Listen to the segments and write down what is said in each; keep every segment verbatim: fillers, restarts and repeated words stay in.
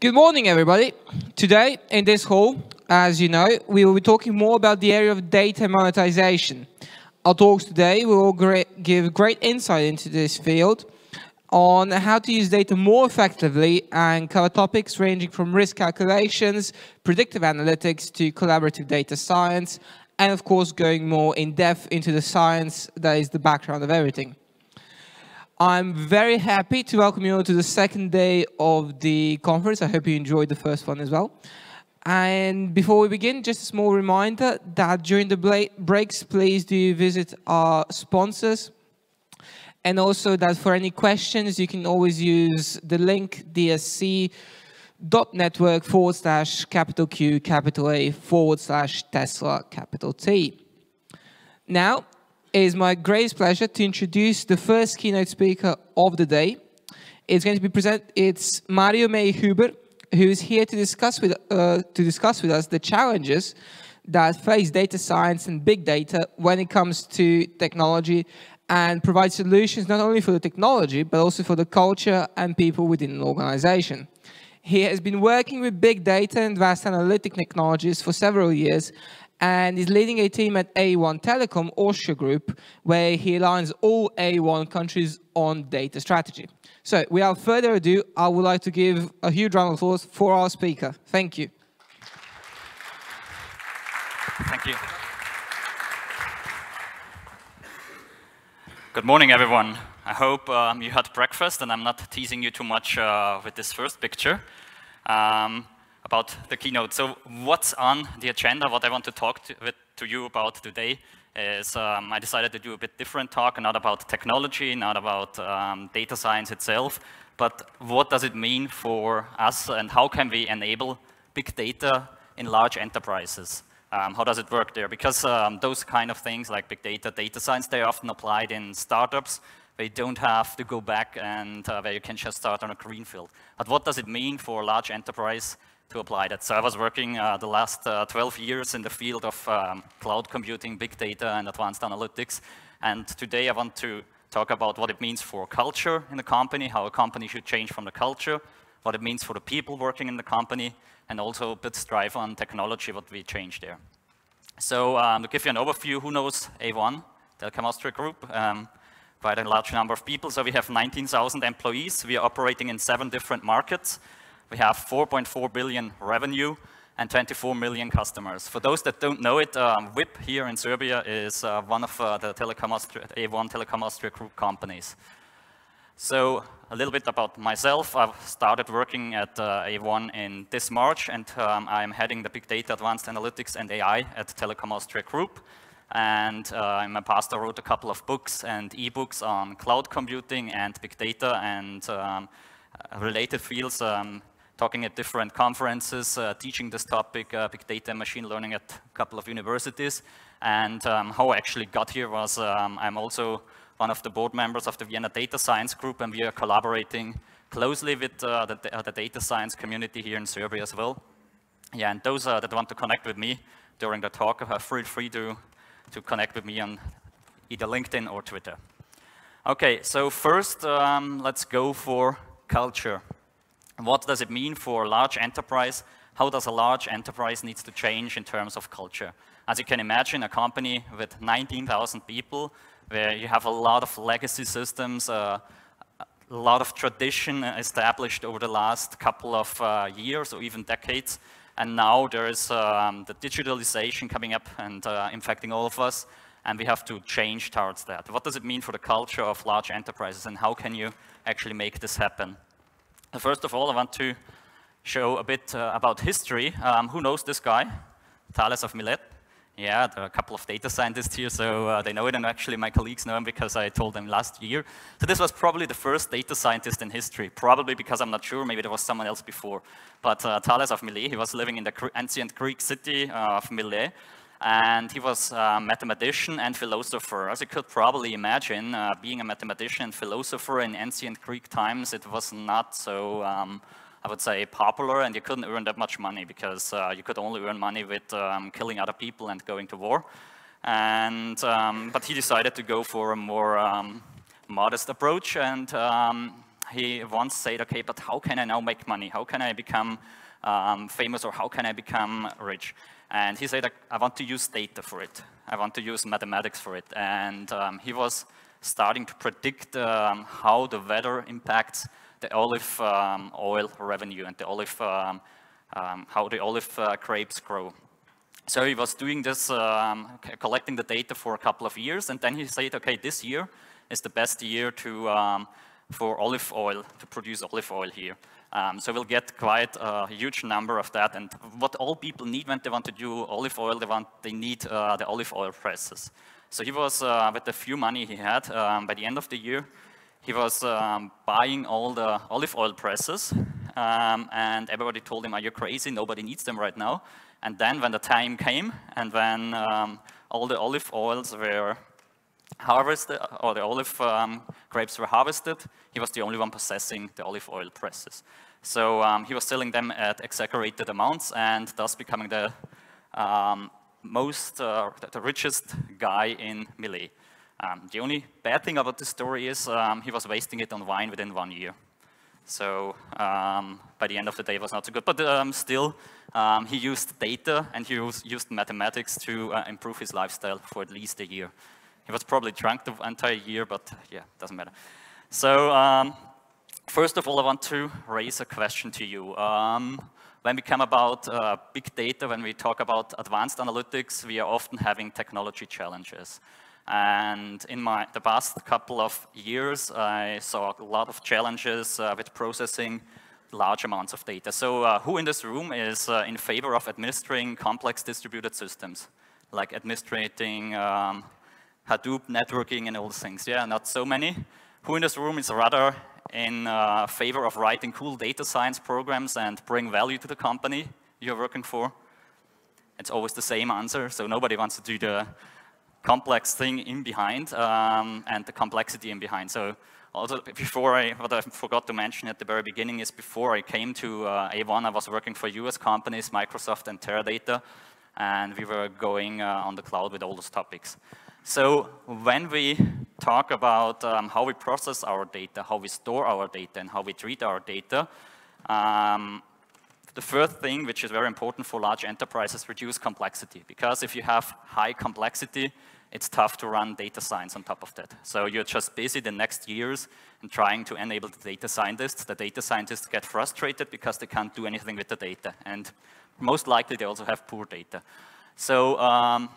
Good morning, everybody. Today, in this hall, as you know, we will be talking more about the area of data monetization. Our talks today will give great insight into this field on how to use data more effectively and cover topics ranging from risk calculations, predictive analytics to collaborative data science, and of course, going more in depth into the science that is the background of everything. I'm very happy to welcome you all to the second day of the conference. I hope you enjoyed the first one as well. And before we begin, just a small reminder that during the breaks, please do visit our sponsors. And also that for any questions, you can always use the link dsc.network forward slash capital Q capital A forward slash Tesla capital T. Now, it is my greatest pleasure to introduce the first keynote speaker of the day. It's going to be present. It's Mario Meir-Huber, who is here to discuss with uh, to discuss with us the challenges that face data science and big data when it comes to technology, and provide solutions not only for the technology, but also for the culture and people within an organization. He has been working with big data and vast analytic technologies for several years, and is leading a team at A one Telekom Austria Group, where he aligns all A one countries on data strategy. So without further ado, I would like to give a huge round of applause for our speaker. Thank you. Thank you. Good morning, everyone. I hope um, you had breakfast and I'm not teasing you too much uh, with this first picture um, about the keynote. So what's on the agenda, what I want to talk to, with, to you about today is um, I decided to do a bit different talk, not about technology, not about um, data science itself, but what does it mean for us and how can we enable big data in large enterprises? Um, how does it work there? Because um, those kind of things like big data, data science, they're often applied in startups. They don't have to go back and uh, where you can just start on a greenfield. But what does it mean for a large enterprise to apply that? So I was working uh, the last uh, twelve years in the field of um, cloud computing, big data, and advanced analytics. And today I want to talk about what it means for culture in the company, how a company should change from the culture, what it means for the people working in the company, and also a bit strive on technology, what we change there. So um, to give you an overview, who knows A one, Telekom Austria Group, um, quite a large number of people. So we have nineteen thousand employees. We are operating in seven different markets. We have four point four billion revenue and twenty-four million customers. For those that don't know it, um, W I P here in Serbia is uh, one of uh, the Telekom Austria, A one Telekom Austria Group companies. So a little bit about myself. I've started working at uh, A one in this March, and um, I'm heading the Big Data, Advanced Analytics and A I at Telekom Austria Group. And uh, in my past, I wrote a couple of books and ebooks on cloud computing and big data and um, related fields, um, talking at different conferences, uh, teaching this topic, uh, big data and machine learning at a couple of universities. And um, how I actually got here was um, I'm also one of the board members of the Vienna Data Science Group, and we are collaborating closely with uh, the, uh, the data science community here in Serbia as well. Yeah, and those uh, that want to connect with me during the talk, uh, feel free to, to connect with me on either LinkedIn or Twitter. Okay, so first, um, let's go for culture. What does it mean for a large enterprise? How does a large enterprise needs to change in terms of culture? As you can imagine, a company with nineteen thousand people, where you have a lot of legacy systems, uh, a lot of tradition established over the last couple of uh, years or even decades. And now there is um, the digitalization coming up and uh, infecting all of us, and we have to change towards that. What does it mean for the culture of large enterprises, and how can you actually make this happen? First of all, I want to show a bit uh, about history. Um, who knows this guy? Thales of Miletus. Yeah, there are a couple of data scientists here, so uh, they know it, and actually my colleagues know him because I told them last year. So this was probably the first data scientist in history, probably because I'm not sure, maybe there was someone else before. But uh, Thales of Miletus, he was living in the ancient Greek city of Miletus, and he was a mathematician and philosopher. As you could probably imagine, uh, being a mathematician and philosopher in ancient Greek times, it was not so... Um, I would say popular, and you couldn't earn that much money because uh, you could only earn money with um, killing other people and going to war. And, um, but he decided to go for a more um, modest approach, and um, he once said, okay, but how can I now make money? How can I become um, famous, or how can I become rich? And he said, I want to use data for it. I want to use mathematics for it. And um, he was starting to predict um, how the weather impacts the olive um, oil revenue and the olive, um, um, how the olive uh, grapes grow. So he was doing this, um, collecting the data for a couple of years, and then he said, okay, this year is the best year to, um, for olive oil, to produce olive oil here. Um, so we'll get quite a huge number of that, and what all people need when they want to do olive oil, they, want, they need uh, the olive oil presses. So he was, uh, with the few money he had, um, by the end of the year, he was um, buying all the olive oil presses, um, and everybody told him, are you crazy? Nobody needs them right now. And then when the time came, and when um, all the olive oils were harvested, or the olive um, grapes were harvested, he was the only one possessing the olive oil presses. So um, he was selling them at exaggerated amounts, and thus becoming the um, most, uh, the richest guy in Millet. Um, the only bad thing about this story is um, he was wasting it on wine within one year. So um, by the end of the day, it was not so good. But um, still, um, he used data and he used, used mathematics to uh, improve his lifestyle for at least a year. He was probably drunk the entire year, but yeah, doesn't matter. So um, first of all, I want to raise a question to you. Um, when we come about uh, big data, when we talk about advanced analytics, we are often having technology challenges. And in my, the past couple of years, I saw a lot of challenges uh, with processing large amounts of data. So uh, who in this room is uh, in favor of administering complex distributed systems, like administrating um, Hadoop networking and all those things? Yeah, not so many. Who in this room is rather in uh, favor of writing cool data science programs and bring value to the company you're working for? It's always the same answer, so nobody wants to do the complex thing in behind, um, and the complexity in behind. So also before I, what I forgot to mention at the very beginning is before I came to uh, A one, I was working for U S companies, Microsoft and Teradata, and we were going uh, on the cloud with all those topics. So when we talk about um, how we process our data, how we store our data, and how we treat our data, um, the first thing, which is very important for large enterprises, reduce complexity. Because if you have high complexity, it's tough to run data science on top of that. So you're just busy the next years in trying to enable the data scientists. The data scientists get frustrated because they can't do anything with the data. And most likely, they also have poor data. So um,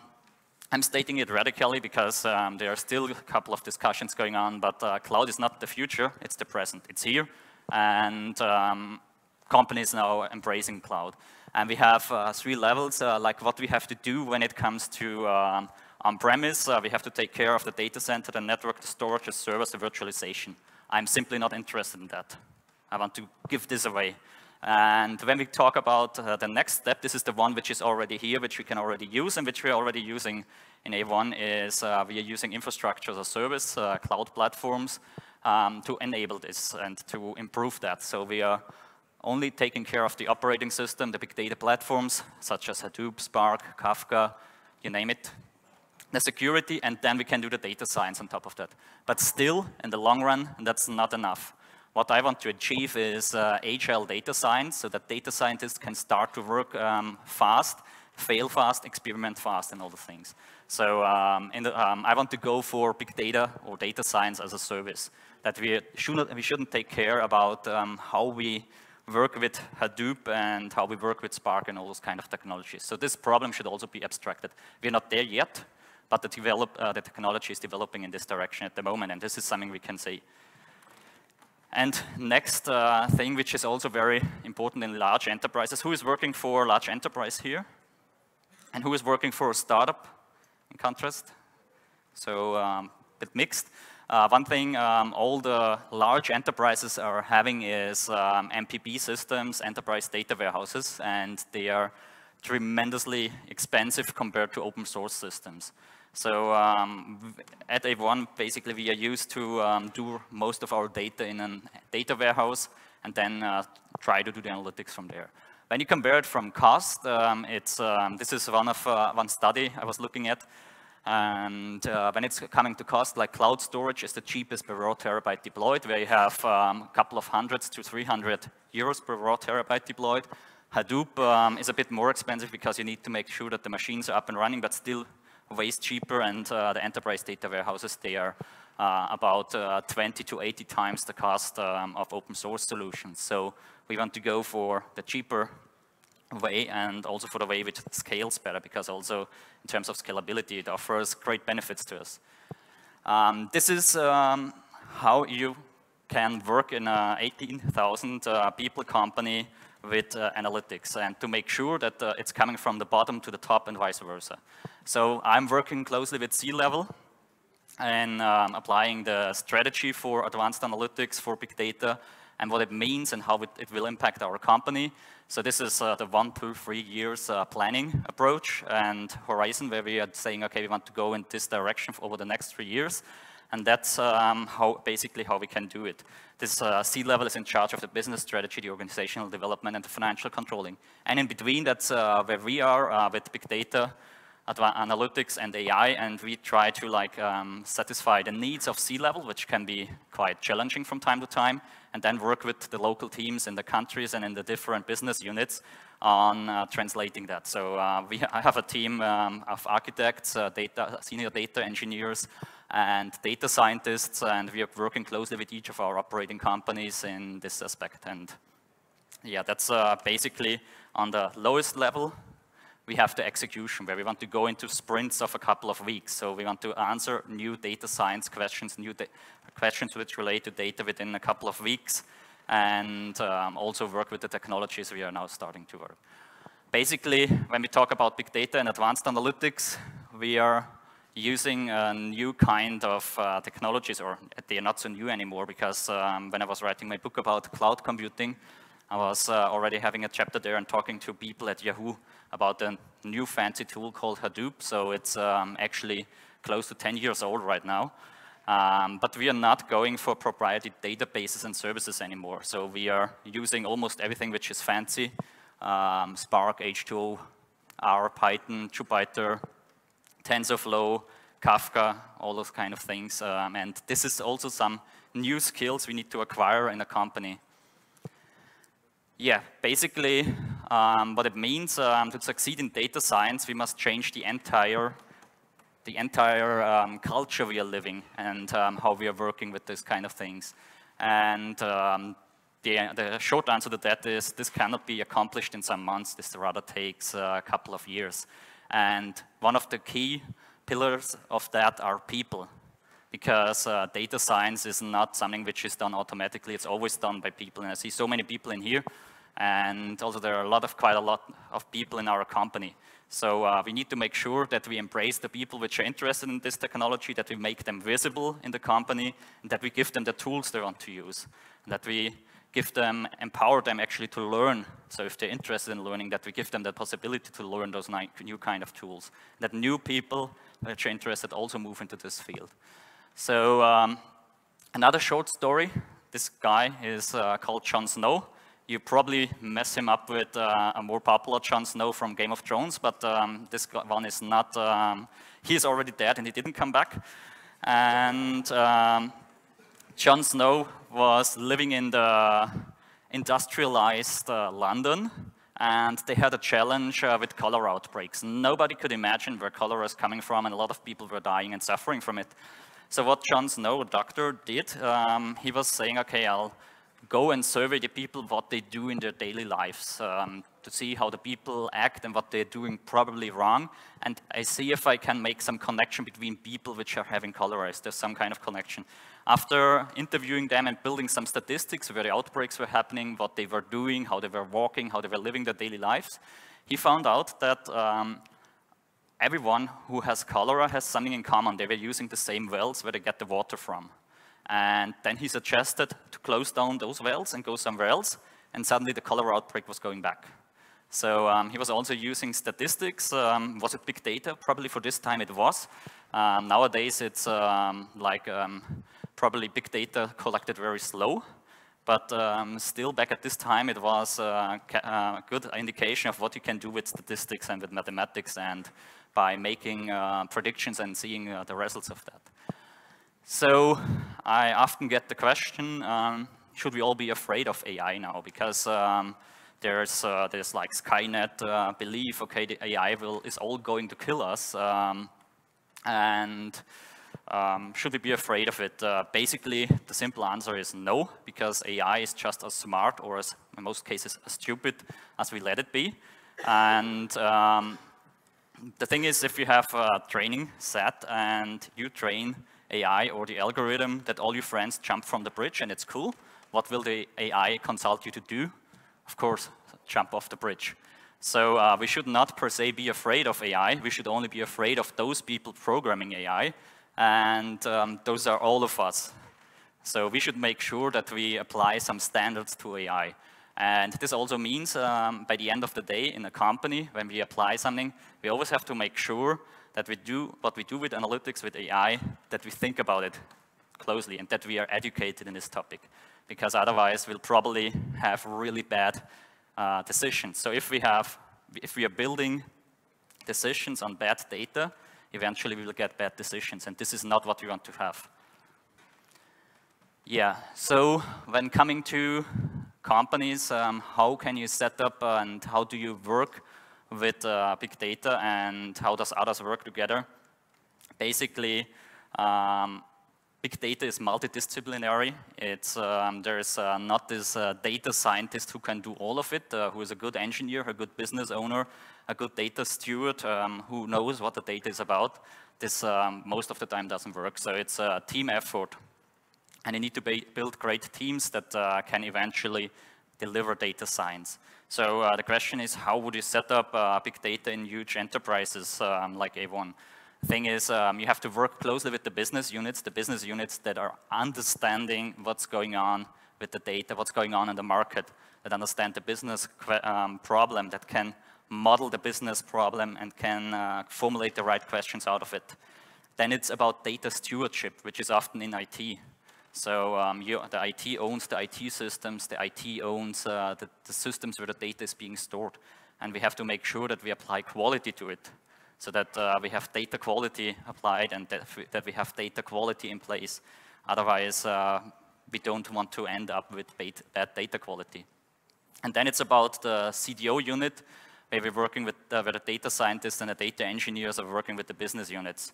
I'm stating it radically because um, there are still a couple of discussions going on. But uh, cloud is not the future. It's the present. It's here. And um, companies now embracing cloud. And we have uh, three levels, uh, like what we have to do when it comes to um, on-premise. Uh, we have to take care of the data center, the network, the storage, the servers, the virtualization. I'm simply not interested in that. I want to give this away. And when we talk about uh, the next step, this is the one which is already here, which we can already use, and which we're already using in A one, is uh, we are using infrastructure as a service, uh, cloud platforms, um, to enable this and to improve that. So we are only taking care of the operating system, the big data platforms, such as Hadoop, Spark, Kafka, you name it, the security, and then we can do the data science on top of that. But still, in the long run, that's not enough. What I want to achieve is uh, agile data science, so that data scientists can start to work um, fast, fail fast, experiment fast, and all the things. So um, in the, um, I want to go for big data or data science as a service, that we shouldn't, we shouldn't take care about um, how we work with Hadoop and how we work with Spark and all those kind of technologies. So this problem should also be abstracted. We're not there yet, but the, develop, uh, the technology is developing in this direction at the moment, and this is something we can see. And next uh, thing, which is also very important in large enterprises, who is working for a large enterprise here? And who is working for a startup, in contrast? So um, a bit mixed. Uh, one thing um, all the large enterprises are having is um, M P P systems, enterprise data warehouses, and they are tremendously expensive compared to open source systems. So um, at A one, basically, we are used to um, do most of our data in a data warehouse and then uh, try to do the analytics from there. When you compare it from cost, um, it's, um, this is one, of, uh, one study I was looking at. And uh, when it's coming to cost, like cloud storage is the cheapest per raw terabyte deployed, where you have um, a couple of hundreds to three hundred euros per raw terabyte deployed. Hadoop um, is a bit more expensive because you need to make sure that the machines are up and running, but still ways cheaper, and uh, the enterprise data warehouses, they are uh, about uh, twenty to eighty times the cost um, of open source solutions. So we want to go for the cheaper way and also for the way which scales better, because also in terms of scalability, it offers great benefits to us. Um, this is um, how you can work in an eighteen thousand uh, people company with uh, analytics, and to make sure that uh, it's coming from the bottom to the top and vice versa. So I'm working closely with C level and um, applying the strategy for advanced analytics for big data and what it means and how it, it will impact our company. So this is uh, the one, two, three years uh, planning approach and horizon, where we are saying, okay, we want to go in this direction over the next three years. And that's um, how, basically how we can do it. This uh, C level is in charge of the business strategy, the organizational development, and the financial controlling. And in between, that's uh, where we are uh, with big data, analytics, and A I. And we try to like um, satisfy the needs of C level, which can be quite challenging from time to time, and then work with the local teams in the countries and in the different business units on uh, translating that. So uh, we I have a team um, of architects, uh, data, senior data engineers, and data scientists, and we are working closely with each of our operating companies in this aspect. And yeah, that's uh, basically on the lowest level. We have the execution, where we want to go into sprints of a couple of weeks. So we want to answer new data science questions, new questions which relate to data within a couple of weeks, and um, also work with the technologies we are now starting to work. Basically, when we talk about big data and advanced analytics, we are using a new kind of uh, technologies, or they are not so new anymore, because um, when I was writing my book about cloud computing, I was uh, already having a chapter there and talking to people at Yahoo about a new fancy tool called Hadoop. So it's um, actually close to ten years old right now. Um, but we are not going for proprietary databases and services anymore. So we are using almost everything which is fancy, um, Spark, H two O, R, Python, Jupyter, TensorFlow, Kafka, all those kind of things. Um, and this is also some new skills we need to acquire in a company. Yeah, basically um, what it means um, to succeed in data science, we must change the entire, the entire um, culture we are living and um, how we are working with this kind of things. And um, the, the short answer to that is this cannot be accomplished in some months. This rather takes uh, a couple of years. And one of the key pillars of that are people, because uh, data science is not something which is done automatically. It's always done by people, and I see so many people in here, and also there are a lot of quite a lot of people in our company. So uh, we need to make sure that we embrace the people which are interested in this technology, that we make them visible in the company, and that we give them the tools they want to use, that we give them, empower them actually to learn. So if they're interested in learning, that we give them the possibility to learn those new kind of tools, that new people which are interested also move into this field. So um, another short story, this guy is uh, called Jon Snow. You probably mess him up with uh, a more popular Jon Snow from Game of Thrones, but um, this one is not, um, he's already dead and he didn't come back. And um, Jon Snow was living in the industrialized uh, London, and they had a challenge uh, with cholera outbreaks. Nobody could imagine where cholera is coming from, and a lot of people were dying and suffering from it. So what Jon Snow, a doctor, did, um, he was saying, okay, I'll go and survey the people, what they do in their daily lives, um, to see how the people act and what they're doing probably wrong. And I see if I can make some connection between people which are having cholera. Is there some kind of connection? After interviewing them and building some statistics where the outbreaks were happening, what they were doing, how they were walking, how they were living their daily lives, he found out that um, everyone who has cholera has something in common. They were using the same wells where they get the water from. And then he suggested to close down those wells and go somewhere else, and suddenly the cholera outbreak was going back. So um, he was also using statistics. Um, was it big data? Probably for this time it was. Um, nowadays it's um, like um, probably big data collected very slow, but um, still back at this time it was uh, a good indication of what you can do with statistics and with mathematics and by making uh, predictions and seeing uh, the results of that. So I often get the question, um, should we all be afraid of A I now? Because um, there's uh, this like Skynet uh, belief, okay, the A I will, is all going to kill us. Um, and um, should we be afraid of it? Uh, basically, the simple answer is no, because A I is just as smart, or as in most cases, as stupid as we let it be. And um, the thing is, if you have a training set and you train A I or the algorithm that all your friends jump from the bridge and it's cool, what will the A I consult you to do? Of course, jump off the bridge. So uh, we should not per se be afraid of A I. We should only be afraid of those people programming A I. And um, those are all of us. So we should make sure that we apply some standards to A I. And this also means um, by the end of the day in a company, when we apply something, we always have to make sure that we do what we do with analytics, with A I, that we think about it closely and that we are educated in this topic. Because otherwise we'll probably have really bad uh, decisions. So if we, have, if we are building decisions on bad data, eventually we will get bad decisions, and this is not what we want to have. Yeah, so when coming to companies, um, how can you set up and how do you work with uh, big data, and how does others work together? Basically, um, big data is multidisciplinary. It's, um, there's uh, not this uh, data scientist who can do all of it, uh, who is a good engineer, a good business owner, a good data steward, um, who knows what the data is about. This um, most of the time doesn't work, so it's a team effort. And you need to build great teams that uh, can eventually deliver data science. So uh, the question is, how would you set up uh, big data in huge enterprises um, like A one? The thing is, um, you have to work closely with the business units, the business units that are understanding what's going on with the data, what's going on in the market, that understand the business um, problem, that can model the business problem and can uh, formulate the right questions out of it. Then it's about data stewardship, which is often in I T. So um, you, the I T owns the I T systems, the I T owns uh, the, the systems where the data is being stored. And we have to make sure that we apply quality to it, so that uh, we have data quality applied and that we, that we have data quality in place. Otherwise, uh, we don't want to end up with bad data quality. And then it's about the C D O unit, where we're working with uh, where the data scientists and the data engineers are working with the business units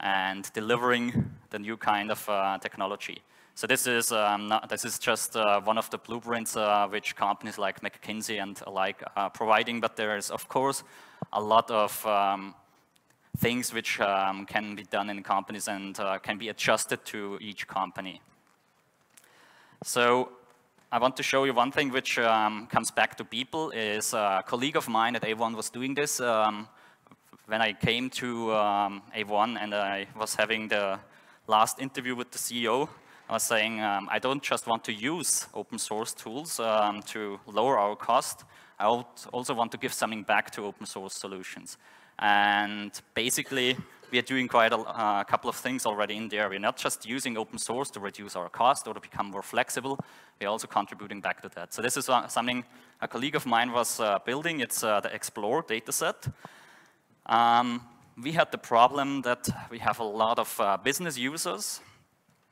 and delivering the new kind of uh, technology. So this is, um, not, this is just uh, one of the blueprints uh, which companies like McKinsey and alike are providing, but there is, of course, a lot of um, things which um, can be done in companies and uh, can be adjusted to each company. So I want to show you one thing which um, comes back to people. Is a colleague of mine at A one was doing this um, when I came to um, A one and I was having the last interview with the C E O. I was saying, um, I don't just want to use open source tools um, to lower our cost. I also want to give something back to open source solutions. And basically, we are doing quite a uh, couple of things already in there. We're not just using open source to reduce our cost or to become more flexible. We're also contributing back to that. So this is something a colleague of mine was uh, building. It's uh, the Explore dataset. Um, we had the problem that we have a lot of uh, business users.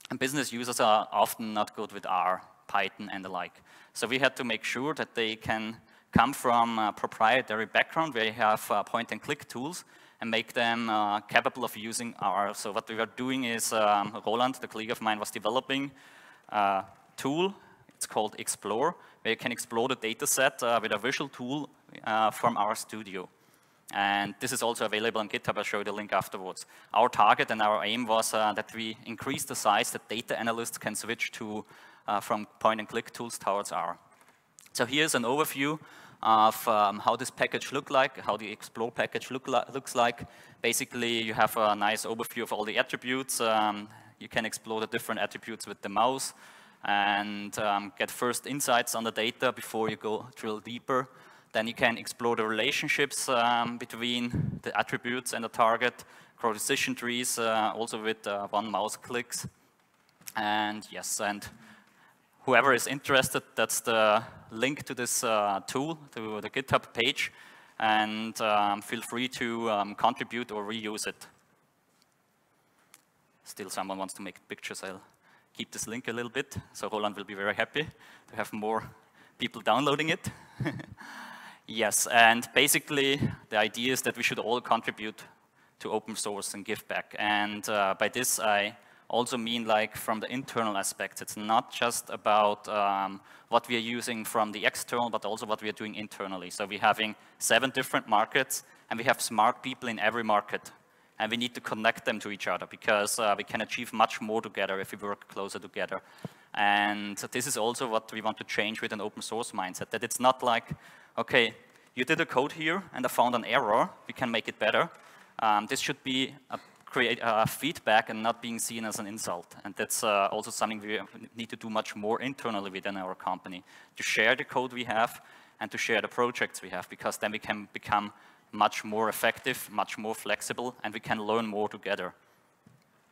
And business users are often not good with R, Python, and the like. So we had to make sure that they can come from a proprietary background where you have uh, point-and-click tools and make them uh, capable of using R. So what we were doing is, um, Roland, the colleague of mine, was developing a tool. It's called Explore, where you can explore the data set uh, with a visual tool uh, from R Studio. And this is also available on GitHub. I'll show you the link afterwards. Our target and our aim was uh, that we increase the size that data analysts can switch to uh, from point-and-click tools towards R. So here's an overview of um, how this package look like, how the Explore package look li looks like. Basically, you have a nice overview of all the attributes. Um, you can explore the different attributes with the mouse and um, get first insights on the data before you go drill deeper. Then you can explore the relationships um, between the attributes and the target, cross decision trees, uh, also with uh, one mouse clicks. And yes, and whoever is interested, that's the link to this uh, tool, to the GitHub page. and um, feel free to um, contribute or reuse it. Still, someone wants to make pictures. I'll keep this link a little bit, so Roland will be very happy to have more people downloading it. Yes, and basically, the idea is that we should all contribute to open source and give back. And uh, by this, I also mean like from the internal aspects. It's not just about um, what we are using from the external, but also what we are doing internally. So we're having seven different markets, and we have smart people in every market. And we need to connect them to each other, because uh, we can achieve much more together if we work closer together. And this is also what we want to change with an open source mindset, that it's not like, okay, you did a code here, and I found an error, we can make it better. Um, this should be a create uh, feedback and not being seen as an insult. And that's uh, also something we need to do much more internally within our company, to share the code we have and to share the projects we have, because then we can become much more effective, much more flexible, and we can learn more together.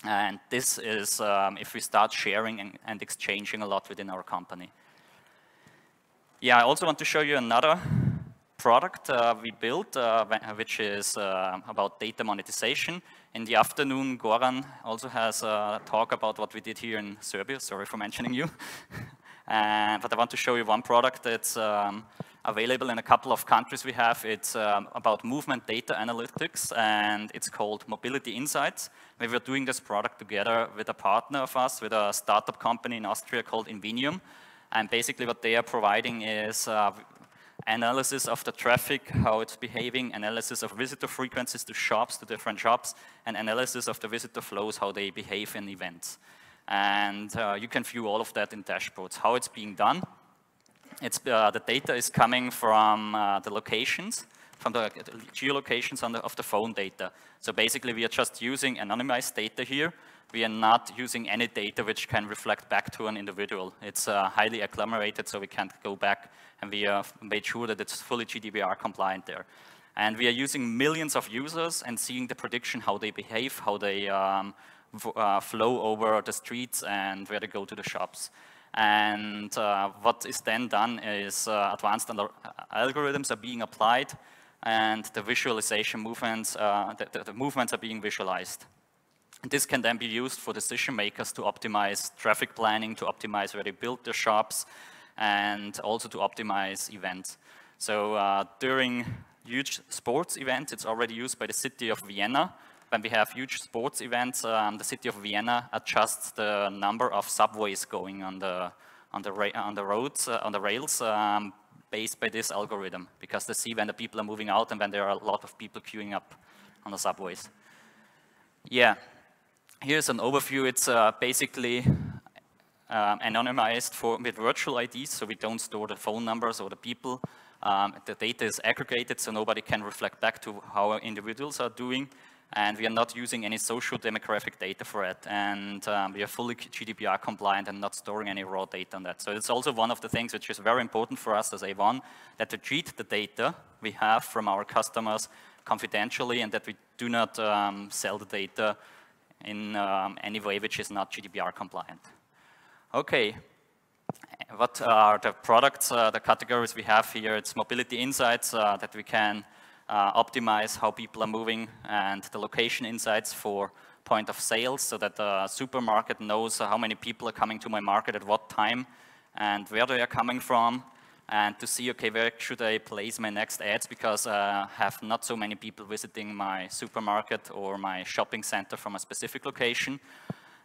And this is um, if we start sharing and, and exchanging a lot within our company. Yeah, I also want to show you another product uh, we built, uh, which is uh, about data monetization. In the afternoon, Goran also has a talk about what we did here in Serbia. Sorry for mentioning you. uh, but I want to show you one product that's um, available in a couple of countries we have. It's um, about movement data analytics, and it's called Mobility Insights. We were doing this product together with a partner of us, with a startup company in Austria called Invenium. And basically what they are providing is uh, analysis of the traffic, how it's behaving, analysis of visitor frequencies to shops, to different shops, and analysis of the visitor flows, how they behave in events. And uh, you can view all of that in dashboards. How it's being done, it's, uh, the data is coming from uh, the locations, from the geolocations on the, of the phone data. So basically we are just using anonymized data here. We are not using any data which can reflect back to an individual. It's uh, highly agglomerated, so we can't go back, and we uh, made sure that it's fully G D P R compliant there. And we are using millions of users and seeing the prediction, how they behave, how they um, uh, flow over the streets and where they go to the shops. And uh, what is then done is uh, advanced algorithms are being applied, and the visualization movements, uh, the, the, the movements are being visualized. And this can then be used for decision makers to optimize traffic planning, to optimize where they build their shops, and also to optimize events. So uh, during huge sports events, it's already used by the city of Vienna. When we have huge sports events, um, the city of Vienna adjusts the number of subways going on the, on the, ra on the roads, uh, on the rails, um, based by this algorithm, because they see when the people are moving out and when there are a lot of people queuing up on the subways. Yeah. Here's an overview. It's uh, basically um, anonymized for, with virtual I Ds, so we don't store the phone numbers or the people. Um, the data is aggregated, so nobody can reflect back to how individuals are doing. And we are not using any social demographic data for it. And um, we are fully G D P R compliant and not storing any raw data on that. So it's also one of the things which is very important for us as A one, that we treat the data we have from our customers confidentially, and that we do not um, sell the data in um, any way which is not G D P R compliant. Okay, what are the products, uh, the categories we have here? It's mobility insights uh, that we can uh, optimize how people are moving, and the location insights for point of sales, so that the supermarket knows how many people are coming to my market at what time and where they are coming from, and to see, okay, where should I place my next ads, because I uh, have not so many people visiting my supermarket or my shopping center from a specific location.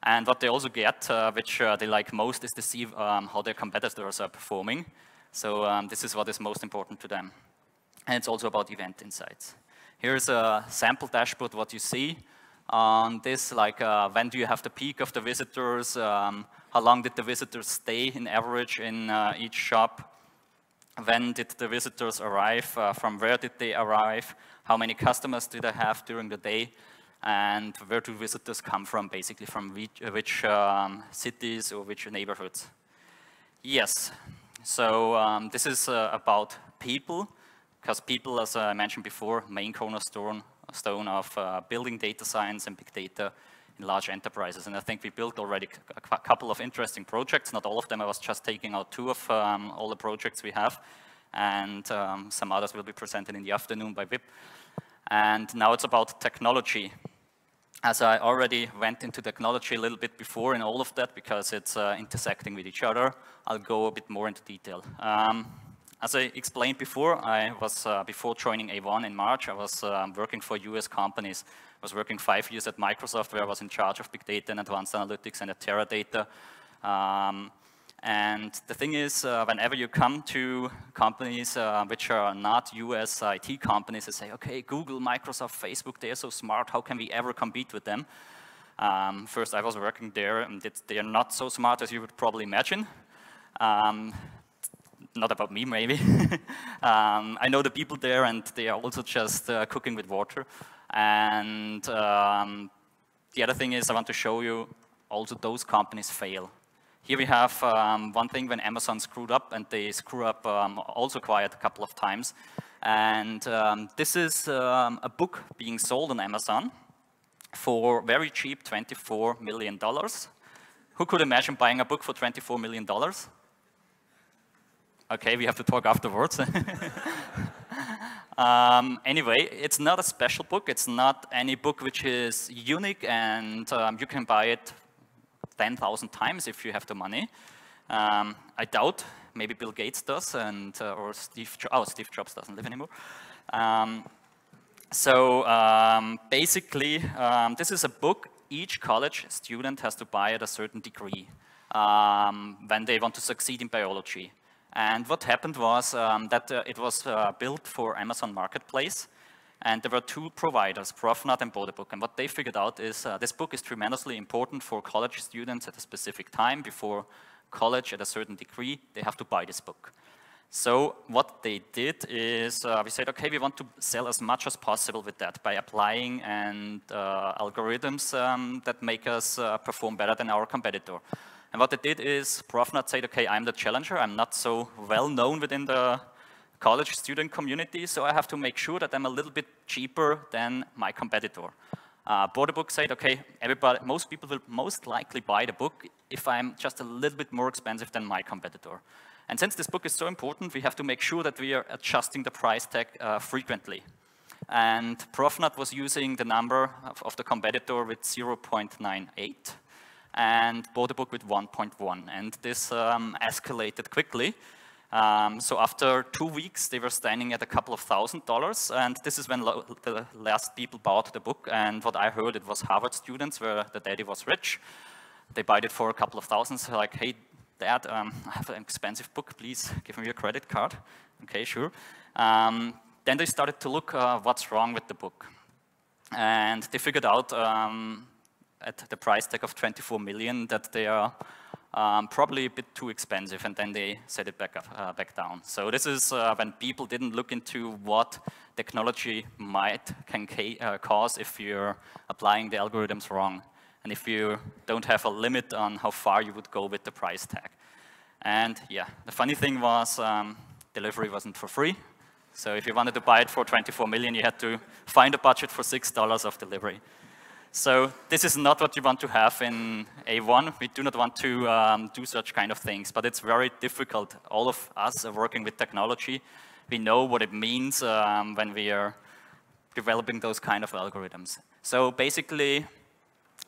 And what they also get, uh, which uh, they like most, is to see um, how their competitors are performing. So um, this is what is most important to them. And it's also about event insights. Here's a sample dashboard, what you see on this, like uh, when do you have the peak of the visitors, um, how long did the visitors stay in average in uh, each shop, when did the visitors arrive, uh, from where did they arrive, how many customers did I have during the day, and where do visitors come from, basically from which, which um, cities or which neighborhoods. Yes, so um, this is uh, about people, because people, as I mentioned before, main cornerstone stone of uh, building data science and big data in large enterprises. And I think we built already a couple of interesting projects. Not all of them. I was just taking out two of um, all the projects we have. and um, some others will be presented in the afternoon by V I P. And now it's about technology. As I already went into technology a little bit before in all of that, because it's uh, intersecting with each other, I'll go a bit more into detail. Um, as I explained before, I was, uh, before joining A one in March, I was um, working for U S companies. I was working five years at Microsoft, where I was in charge of big data and advanced analytics and at Teradata. Um, and the thing is, uh, whenever you come to companies uh, which are not U S I T companies, they say, okay, Google, Microsoft, Facebook, they are so smart, how can we ever compete with them? Um, first, I was working there, and it's, they are not so smart as you would probably imagine. Um, not about me, maybe. um, I know the people there, and they are also just uh, cooking with water. And um, the other thing is, I want to show you also those companies fail. Here we have um, one thing when Amazon screwed up, and they screw up um, also quite a couple of times. And um, this is um, a book being sold on Amazon for very cheap, twenty-four million dollars. Who could imagine buying a book for twenty-four million dollars? Okay, we have to talk afterwards. Um, anyway, it's not a special book. It's not any book which is unique, and um, you can buy it ten thousand times if you have the money. Um, I doubt. Maybe Bill Gates does, and uh, or Steve Jobs. Oh, Steve Jobs doesn't live anymore. Um, so um, basically, um, this is a book each college student has to buy at a certain degree um, when they want to succeed in biology. And what happened was um, that uh, it was uh, built for Amazon Marketplace, and there were two providers, Profnot and Bodebook. And what they figured out is uh, this book is tremendously important for college students at a specific time before college at a certain degree. They have to buy this book. So what they did is uh, we said, okay, we want to sell as much as possible with that by applying and uh, algorithms um, that make us uh, perform better than our competitor. And what they did is Profnot said, okay, I'm the challenger. I'm not so well known within the college student community, so I have to make sure that I'm a little bit cheaper than my competitor. Uh, Bodebook said, okay, everybody, most people will most likely buy the book if I'm just a little bit more expensive than my competitor. And since this book is so important, we have to make sure that we are adjusting the price tag uh, frequently. And Profnot was using the number of, of the competitor with zero point nine eight. And bought a book with one point one, and this um, escalated quickly. Um, so after two weeks, they were standing at a couple of thousand dollars, and this is when the last people bought the book. And what I heard, it was Harvard students, where the daddy was rich. They bought it for a couple of thousands, so like, hey, Dad, um, I have an expensive book, please give me your credit card. Okay, sure. Um, then they started to look uh, what's wrong with the book. And they figured out, um, at the price tag of twenty-four million, that they are um, probably a bit too expensive, and then they set it back up, uh, back down. So this is uh, when people didn't look into what technology might can ca uh, cause if you're applying the algorithms wrong, and if you don't have a limit on how far you would go with the price tag. And yeah, the funny thing was um, delivery wasn't for free. So if you wanted to buy it for twenty-four million, you had to find a budget for six dollars of delivery. So this is not what you want to have in A one. We do not want to um, do such kind of things, but it's very difficult. All of us are working with technology. We know what it means um, when we are developing those kind of algorithms. So basically,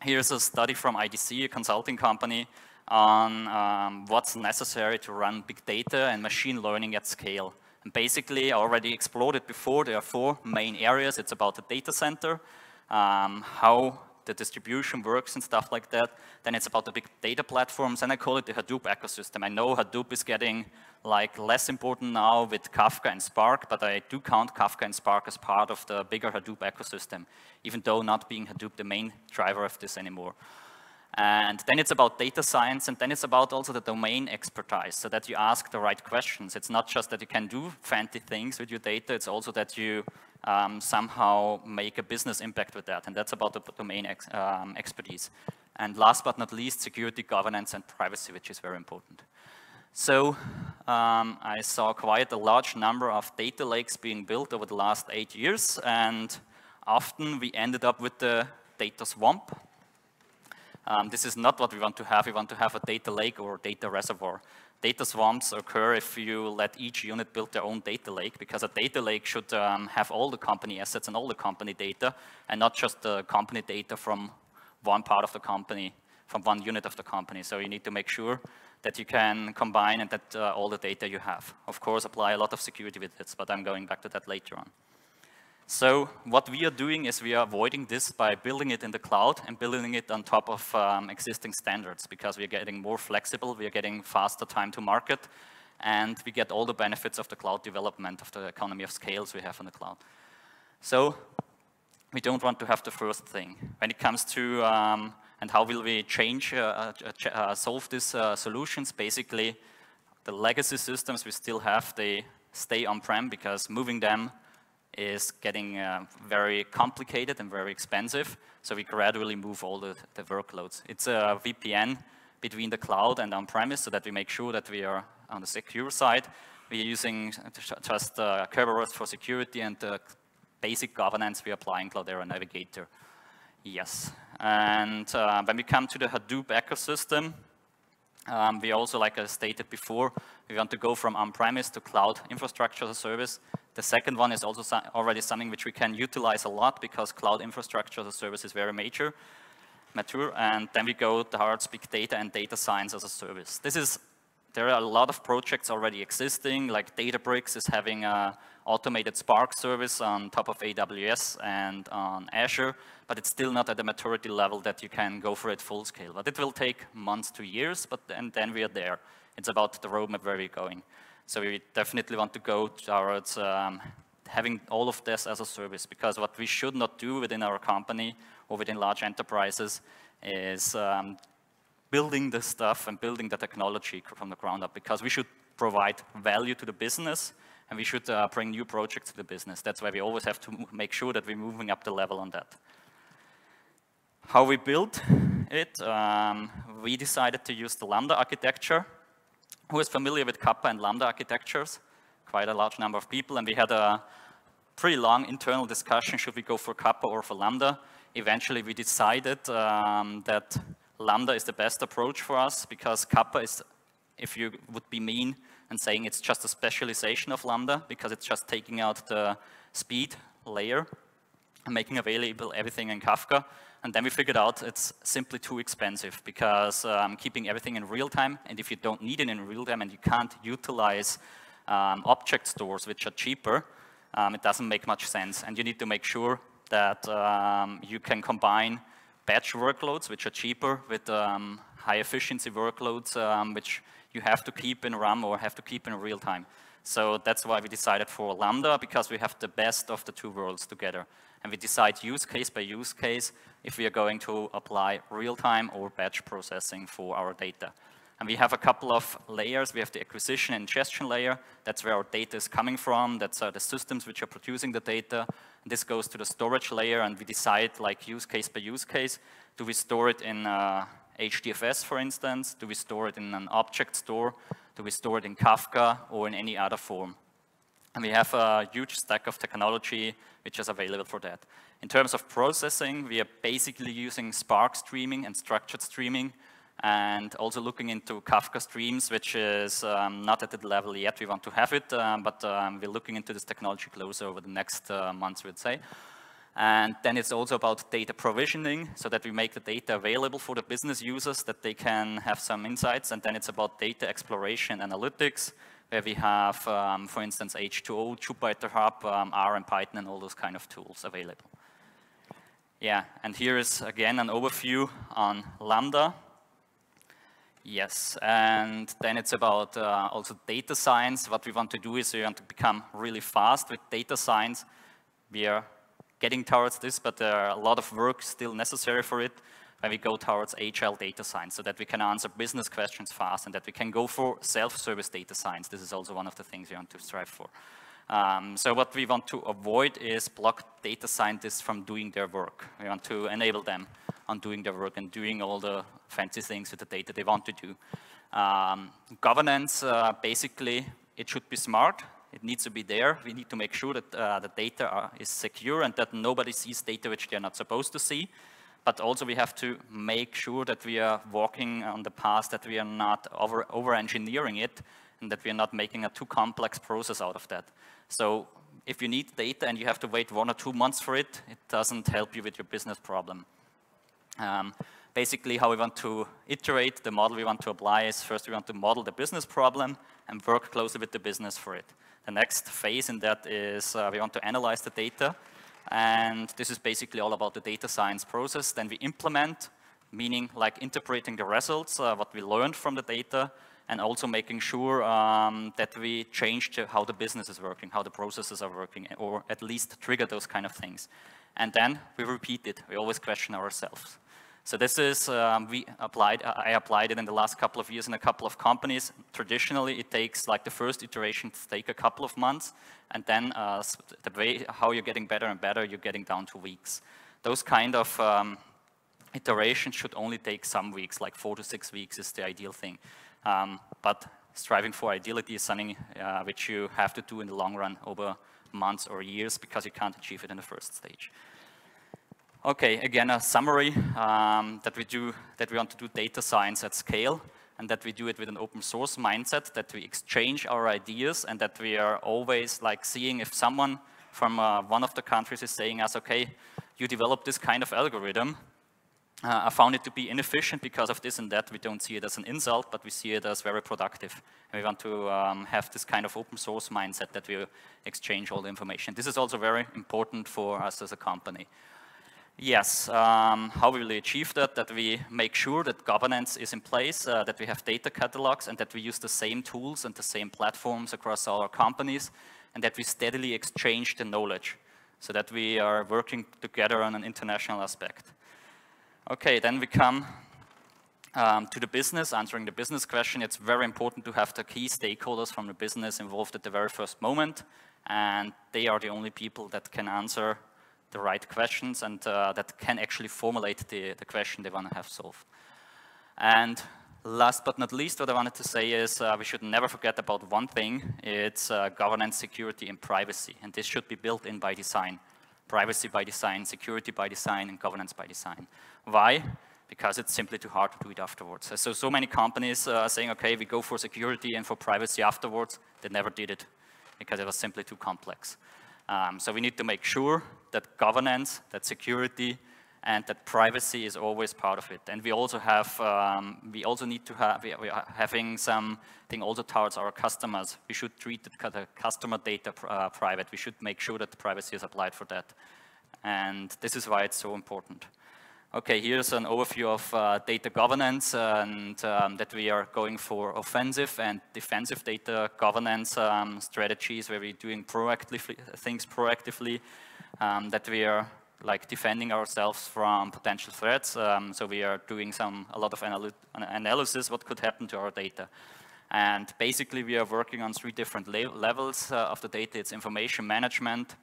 here's a study from I D C, a consulting company, on um, what's necessary to run big data and machine learning at scale. And basically, I already explored it before. There are four main areas. It's about the data center. Um, how the distribution works and stuff like that. Then it's about the big data platforms, and I call it the Hadoop ecosystem. I know Hadoop is getting like less important now with Kafka and Spark, but I do count Kafka and Spark as part of the bigger Hadoop ecosystem, even though not being Hadoop the main driver of this anymore. And then it's about data science, and then it's about also the domain expertise, so that you ask the right questions. It's not just that you can do fancy things with your data, it's also that you Um, somehow make a business impact with that, and that's about the domain ex um, expertise. And last but not least, security, governance, and privacy, which is very important. So um, I saw quite a large number of data lakes being built over the last eight years, and often we ended up with the data swamp. Um, this is not what we want to have. We want to have a data lake or data reservoir. data swamps occur if you let each unit build their own data lake, because a data lake should um, have all the company assets and all the company data, and not just the company data from one part of the company, from one unit of the company. So you need to make sure that you can combine and that uh, all the data you have. Of course, apply a lot of security with this, but I'm going back to that later on. So what we are doing is we are avoiding this by building it in the cloud and building it on top of um, existing standards, because we are getting more flexible, we are getting faster time to market, and we get all the benefits of the cloud development, of the economy of scales we have on the cloud. So we don't want to have the first thing. When it comes to um, and how will we change, uh, uh, uh, solve these uh, solutions, basically the legacy systems we still have, they stay on-prem because moving them is getting uh, very complicated and very expensive, so we gradually move all the, the workloads. It's a V P N between the cloud and on-premise so that we make sure that we are on the secure side. We are using just uh, Kerberos for security and the basic governance we apply in Cloudera Navigator. Yes, and uh, when we come to the Hadoop ecosystem, um, we also, like I stated before, we want to go from on-premise to cloud infrastructure as a service. The second one is also so already something which we can utilize a lot because cloud infrastructure as a service is very major, mature, and then we go towards big data and data science as a service. This is, there are a lot of projects already existing, like Databricks is having a automated Spark service on top of A W S and on Azure, but it's still not at the maturity level that you can go for it full scale. But it will take months to years, but and then we are there. It's about the roadmap where we're going. So we definitely want to go towards um, having all of this as a service, because what we should not do within our company or within large enterprises is um, building the stuff and building the technology from the ground up, because we should provide value to the business and we should uh, bring new projects to the business. That's why we always have to make sure that we're moving up the level on that. How we build it, um, we decided to use the Lambda architecture. Who is familiar with Kappa and Lambda architectures? Quite a large number of people, and we had a pretty long internal discussion, should we go for Kappa or for Lambda? Eventually we decided um, that Lambda is the best approach for us, because Kappa is, if you would be mean, and saying it's just a specialization of Lambda, because it's just taking out the speed layer and making available everything in Kafka. And then we figured out it's simply too expensive, because um, keeping everything in real time, and if you don't need it in real time and you can't utilize um, object stores, which are cheaper, um, it doesn't make much sense. And you need to make sure that um, you can combine batch workloads, which are cheaper, with um, high efficiency workloads, um, which you have to keep in RAM or have to keep in real time. So that's why we decided for Lambda, because we have the best of the two worlds together. And we decide use case by use case if we are going to apply real time or batch processing for our data. And we have a couple of layers. We have the acquisition and ingestion layer. That's where our data is coming from. That's uh, the systems which are producing the data. And this goes to the storage layer, and we decide like use case by use case. Do we store it in uh, H D F S, for instance? Do we store it in an object store? Do we store it in Kafka or in any other form? And we have a huge stack of technology which is available for that. In terms of processing, we are basically using Spark streaming and structured streaming, and also looking into Kafka streams, which is um, not at that level yet. We want to have it, um, but um, we're looking into this technology closer over the next uh, months, we'd say. And then it's also about data provisioning, so that we make the data available for the business users, that they can have some insights. And then it's about data exploration, analytics, where we have, um, for instance, H two O, JupyterHub, um, R and Python, and all those kind of tools available. Yeah, and here is, again, an overview on Lambda. Yes, and then it's about uh, also data science. What we want to do is we want to become really fast with data science. We are getting towards this, but there are a lot of work still necessary for it when we go towards agile data science, so that we can answer business questions fast and that we can go for self-service data science. This is also one of the things we want to strive for. Um, so what we want to avoid is block data scientists from doing their work. We want to enable them on doing their work and doing all the fancy things with the data they want to do. Um, governance, uh, basically, it should be smart. It needs to be there. We need to make sure that uh, the data are, is secure and that nobody sees data which they're not supposed to see. but also we have to make sure that we are walking on the path, that we are not over, over engineering it, and that we are not making a too complex process out of that. So if you need data and you have to wait one or two months for it, it doesn't help you with your business problem. Um, basically, how we want to iterate the model we want to apply is, first we want to model the business problem and work closely with the business for it. The next phase in that is uh, we want to analyze the data. And this is basically all about the data science process. Then we implement, meaning like interpreting the results, uh, what we learned from the data, and also making sure um, that we change to how the business is working, how the processes are working, or at least trigger those kind of things. And then we repeat it. We always question ourselves. So this is, um, we applied, I applied it in the last couple of years in a couple of companies. Traditionally, it takes like the first iteration to take a couple of months, and then uh, the way how you're getting better and better, you're getting down to weeks. Those kind of um, iterations should only take some weeks, like four to six weeks is the ideal thing. Um, but striving for ideality is something uh, which you have to do in the long run over months or years, because you can't achieve it in the first stage. Okay, again, a summary um, that we do, that we want to do data science at scale, and that we do it with an open source mindset, that we exchange our ideas, and that we are always like seeing if someone from uh, one of the countries is saying us, okay, you developed this kind of algorithm. Uh, I found it to be inefficient because of this and that. We don't see it as an insult, but we see it as very productive. And we want to um, have this kind of open source mindset that we exchange all the information. This is also very important for us as a company. Yes, um, how will we achieve that? That we make sure that governance is in place, uh, that we have data catalogs, and that we use the same tools and the same platforms across all our companies, and that we steadily exchange the knowledge so that we are working together on an international aspect. Okay, then we come um, to the business, answering the business question. It's very important to have the key stakeholders from the business involved at the very first moment, and they are the only people that can answer the right questions and uh, that can actually formulate the, the question they want to have solved. And last but not least, what I wanted to say is uh, we should never forget about one thing. It's uh, governance, security, and privacy. And this should be built in by design. Privacy by design, security by design, and governance by design. Why? Because it's simply too hard to do it afterwards. So, so many companies uh, are saying, okay, we go for security and for privacy afterwards. They never did it because it was simply too complex. Um, so we need to make sure that governance, that security, and that privacy is always part of it. And we also have, um, we also need to have, we are having something also towards our customers. We should treat the customer data uh, private. We should make sure that privacy is applied for that. And this is why it's so important. Okay, here's an overview of uh, data governance, and um, that we are going for offensive and defensive data governance um, strategies, where we're doing proactively things proactively, um, that we are like defending ourselves from potential threats. Um, so we are doing some a lot of analy analysis what could happen to our data. And basically, we are working on three different le levels uh, of the data. It's information management,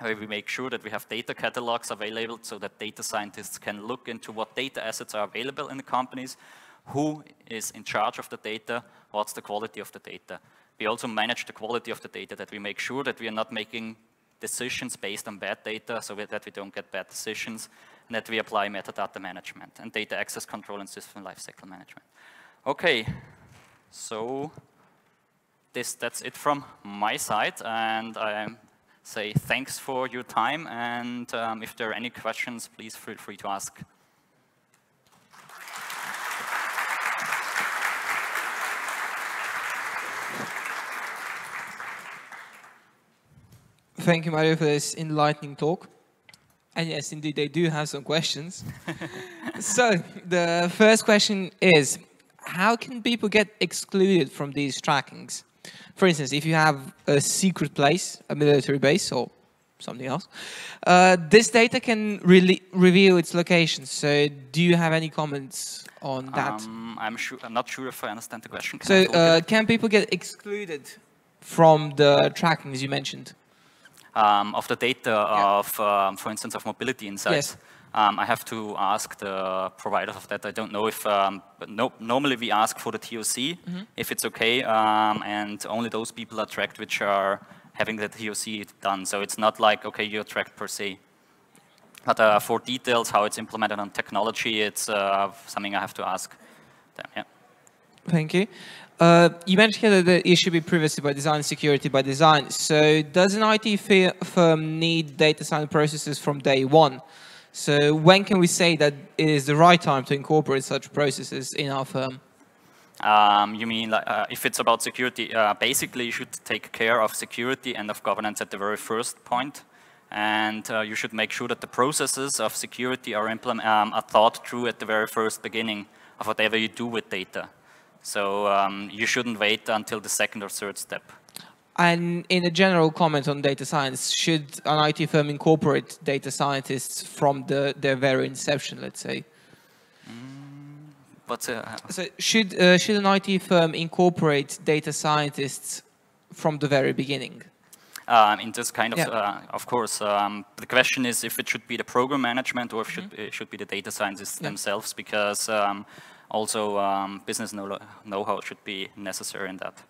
where we make sure that we have data catalogs available so that data scientists can look into what data assets are available in the companies, who is in charge of the data, what's the quality of the data. We also manage the quality of the data, that we make sure that we are not making decisions based on bad data, so that we don't get bad decisions, and that we apply metadata management and data access control and system lifecycle management. Okay, so this, that's it from my side, and I'm say thanks for your time, and um, if there are any questions, please feel free to ask. Thank you, Mario, for this enlightening talk. And yes, indeed, they do have some questions. So the first question is, how can people get excluded from these trackings? For instance, if you have a secret place, a military base, or something else, uh, this data can really reveal its location. So, do you have any comments on that? Um, I'm sure. I'm not sure if I understand the question. Can so, uh, can people get excluded from the trackings you mentioned? Um, of the data yeah. of, um, for instance, of Mobility Insights. Yes. Um, I have to ask the provider of that. I don't know if, um, but no, normally we ask for the T O C, mm-hmm. if it's okay, um, and only those people are tracked which are having the T O C done. So it's not like, okay, you're tracked per se. But uh, for details, how it's implemented on technology, it's uh, something I have to ask them. Yeah. Thank you. Uh, you mentioned that the issue be privacy by design, security by design. So does an I T firm need data science processes from day one? So when can we say that it is the right time to incorporate such processes in our firm? Um, you mean uh, if it's about security, uh, basically you should take care of security and of governance at the very first point. And uh, you should make sure that the processes of security are, um, are thought through at the very first beginning of whatever you do with data. So um, you shouldn't wait until the second or third step. And in a general comment on data science, should an I T firm incorporate data scientists from the, their very inception, let's say? Mm, but, uh, so should, uh, should an I T firm incorporate data scientists from the very beginning? Uh, in this kind of, yeah. uh, of course, um, the question is if it should be the program management or if should, mm-hmm. it should be the data scientists yeah. themselves, because um, also um, business know-how should be necessary in that.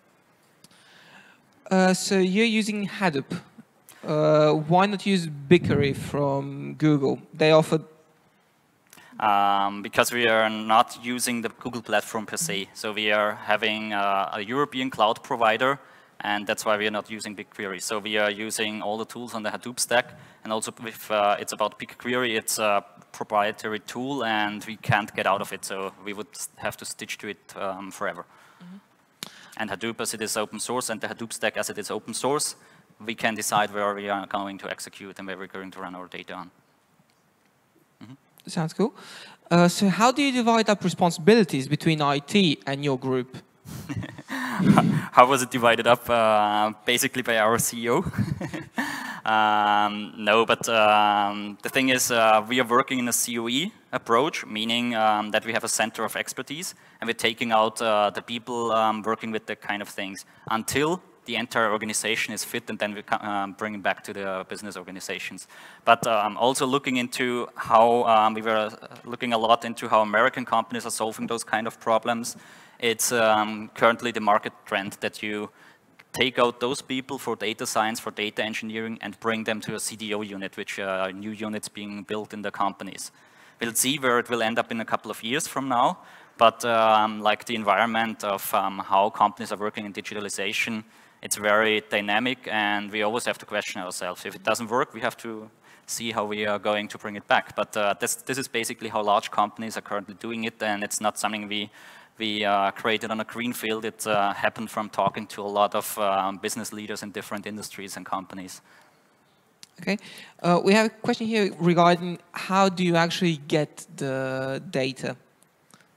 Uh, so you're using Hadoop. Uh, why not use BigQuery from Google? They offer... Um, because we are not using the Google platform per se. So we are having uh, a European cloud provider. And that's why we are not using BigQuery. So we are using all the tools on the Hadoop stack. And also, if uh, it's about BigQuery, it's a proprietary tool, and we can't get out of it. So we would have to stitch to it um, forever. Mm-hmm. And Hadoop, as it is open source, and the Hadoop stack, as it is open source, we can decide where we are going to execute and where we're going to run our data on. Mm-hmm. Sounds cool. Uh, so how do you divide up responsibilities between I T and your group? How was it divided up? Uh, basically by our C E O. um, no, but um, the thing is, uh, we are working in a C O E approach, meaning um, that we have a center of expertise, and we're taking out uh, the people um, working with the kind of things until the entire organization is fit, and then we um, bring it back to the business organizations. But um, also looking into how um, we were looking a lot into how American companies are solving those kind of problems. It's um, currently the market trend that you take out those people for data science, for data engineering, and bring them to a C D O unit, which are new units being built in the companies. We'll see where it will end up in a couple of years from now, but um, like the environment of um, how companies are working in digitalization, it's very dynamic, and we always have to question ourselves. If it doesn't work, we have to see how we are going to bring it back. But uh, this, this is basically how large companies are currently doing it, and it's not something we We uh, created on a green field. It uh, happened from talking to a lot of um, business leaders in different industries and companies. Okay, uh, we have a question here regarding how do you actually get the data?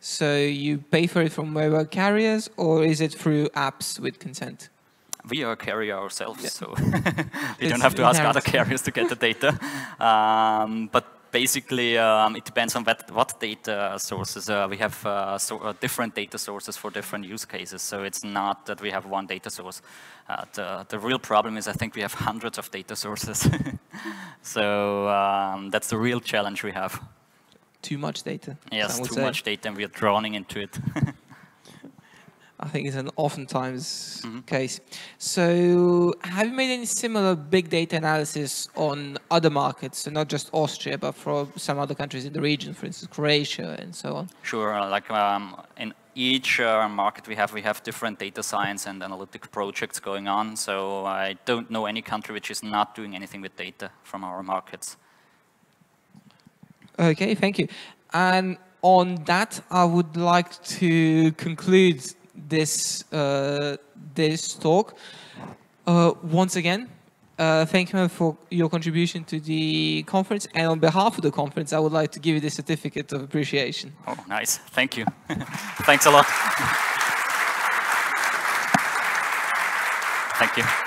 So you pay for it from mobile carriers, or is it through apps with consent? We are a carrier ourselves, yeah. so we don't have to ask other carriers to get the data. Um, but Basically, um, it depends on what, what data sources. Uh, we have uh, so, uh, different data sources for different use cases, so it's not that we have one data source. Uh, the, the real problem is I think we have hundreds of data sources. so um, that's the real challenge we have. Too much data. Yes, too say. much data, and we are drowning into it. I think it's an oftentimes mm-hmm. case. So have you made any similar big data analysis on other markets, so not just Austria, but for some other countries in the region, for instance, Croatia and so on? Sure, like um, in each uh, market we have, we have different data science and analytic projects going on. So I don't know any country which is not doing anything with data from our markets. Okay, thank you. And on that, I would like to conclude this uh, this talk. Uh, once again, uh, thank you for your contribution to the conference, and on behalf of the conference, I would like to give you the certificate of appreciation. Oh, nice. Thank you. Thanks a lot. Thank you.